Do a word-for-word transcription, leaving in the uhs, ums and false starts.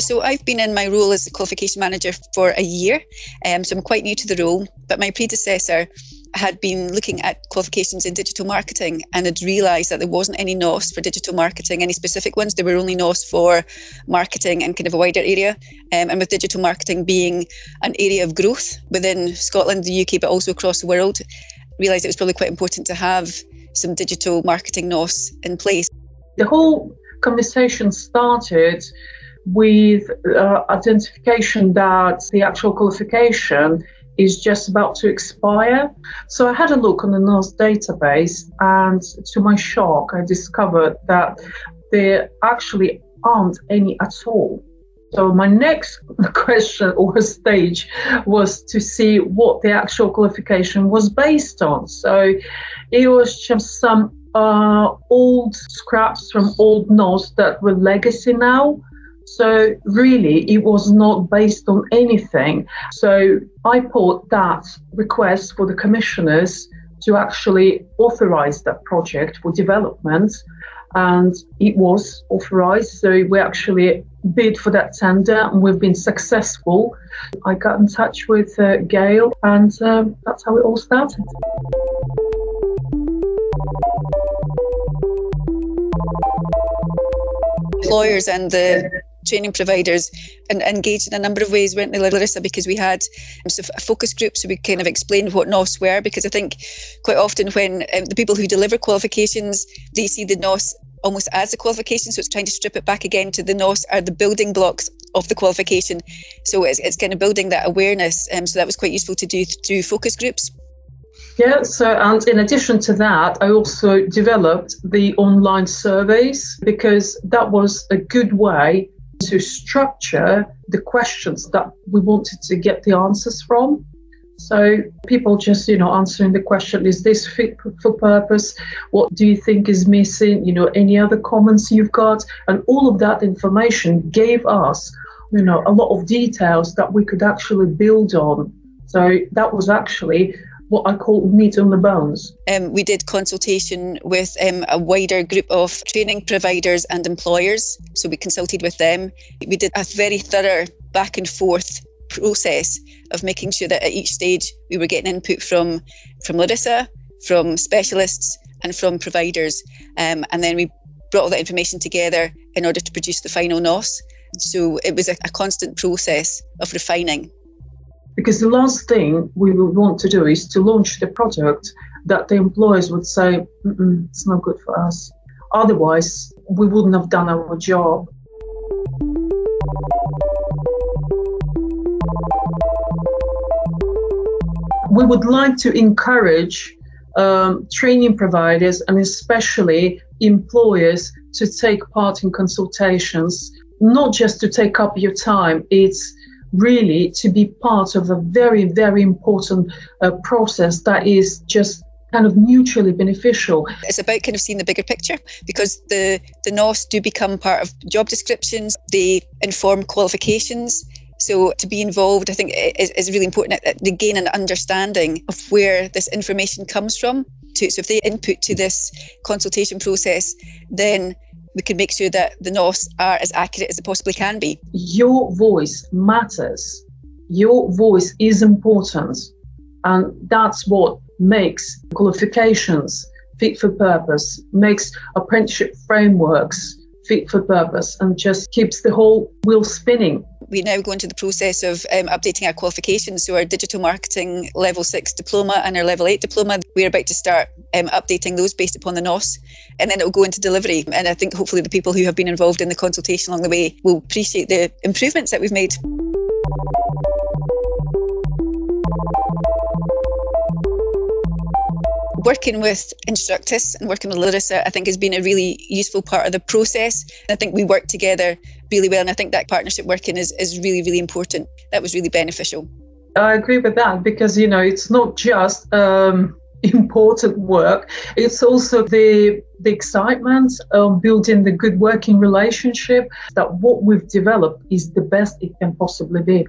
So I've been in my role as the qualification manager for a year, um, so I'm quite new to the role, but my predecessor had been looking at qualifications in digital marketing and had realised that there wasn't any N O S for digital marketing, any specific ones. There were only N O S for marketing and kind of a wider area, um, and with digital marketing being an area of growth within Scotland, the U K, but also across the world, realised it was probably quite important to have some digital marketing N O S in place. The whole conversation started with uh, identification that the actual qualification is just about to expire. So I had a look on the N O S database, and to my shock, I discovered that there actually aren't any at all. So my next question or stage was to see what the actual qualification was based on. So it was just some uh, old scraps from old N O S that were legacy now. So really, it was not based on anything. So I put that request for the commissioners to actually authorise that project for development, and it was authorised. So we actually bid for that tender, and we've been successful. I got in touch with uh, Gail, and um, that's how it all started. Employers and the training providers and engaged in a number of ways, weren't they, Larissa? Because we had a focus group, so we kind of explained what N O S were, because I think quite often when um, the people who deliver qualifications, they see the N O S almost as a qualification, so it's trying to strip it back again to the N O S are the building blocks of the qualification. So it's, it's kind of building that awareness, um, so that was quite useful to do th through focus groups. Yeah, so and in addition to that, I also developed the online surveys, because that was a good way to structure the questions that we wanted to get the answers from. So people just, you know, answering the question, is this fit for purpose? What do you think is missing? You know, any other comments you've got? And all of that information gave us, you know, a lot of details that we could actually build on. So that was actually what I call meat on the bones. Um, we did consultation with um, a wider group of training providers and employers, so we consulted with them. We did a very thorough back and forth process of making sure that at each stage we were getting input from, from Larissa, from specialists and from providers. Um, and then we brought all that information together in order to produce the final N O S. So it was a, a constant process of refining. Because the last thing we would want to do is to launch the product that the employers would say, mm-mm, it's not good for us. Otherwise, we wouldn't have done our job. We would like to encourage um, training providers and especially employers to take part in consultations, not just to take up your time. It's really to be part of a very, very important uh, process that is just kind of mutually beneficial. It's about kind of seeing the bigger picture, because the, the N O S do become part of job descriptions. They inform qualifications. So to be involved, I think, is, is really important that they gain an understanding of where this information comes from. To, so if they input to this consultation process, then we can make sure that the N O S are as accurate as they possibly can be. Your voice matters. Your voice is important. And that's what makes qualifications fit for purpose, makes apprenticeship frameworks fit for purpose, and just keeps the whole wheel spinning. We now go into the process of um, updating our qualifications. So our digital marketing level six diploma and our level eight diploma, we're about to start um, updating those based upon the N O S, and then it'll go into delivery. And I think hopefully the people who have been involved in the consultation along the way will appreciate the improvements that we've made. Working with instructors and working with Larissa, I think, has been a really useful part of the process. I think we work together really well, and I think that partnership working is, is really, really important. That was really beneficial. I agree with that, because, you know, it's not just um, important work. It's also the, the excitement of building the good working relationship, that what we've developed is the best it can possibly be.